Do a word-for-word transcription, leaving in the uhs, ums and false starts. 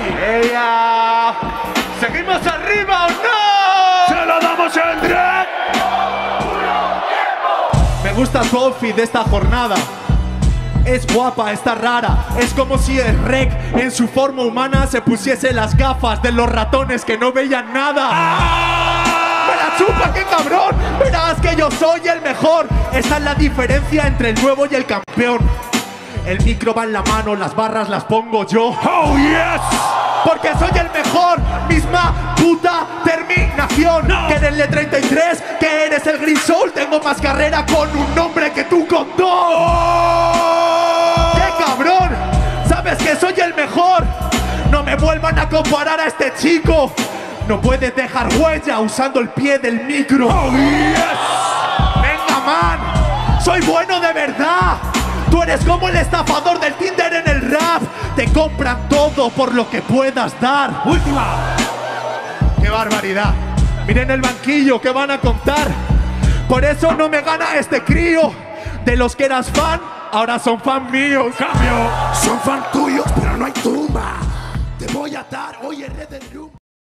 sí. Ella. ¿Seguimos arriba o no? ¡Se lo damos en tres! Me gusta su outfit de esta jornada. Es guapa, está rara. Es como si el Rec en su forma humana se pusiese las gafas de los ratones que no veían nada. ¡Ah! ¡Me la chupa, qué cabrón! Verás que yo soy el mejor. Esa es la diferencia entre el nuevo y el campeón. El micro va en la mano, las barras las pongo yo. ¡Oh, yes! Porque soy el mejor, misma puta terminación. No. Que en L E treinta y tres, que eres el Crisol. Tengo más carrera con un nombre que tú con dos. Oh. ¡Qué cabrón! Sabes que soy el mejor. No me vuelvan a comparar a este chico. No puedes dejar huella usando el pie del micro. ¡Oh, yes! ¡Venga, man! ¡Soy bueno de verdad! Tú eres como el estafador del Tinder en el rap. Te compran todo por lo que puedas dar. ¡Última! ¡Qué barbaridad! Miren el banquillo que van a contar. Por eso no me gana este crío. De los que eras fan, ahora son fan míos. ¡Cambio! Son fan tuyos, pero no hay tumba. Te voy a atar hoy en RedRoom.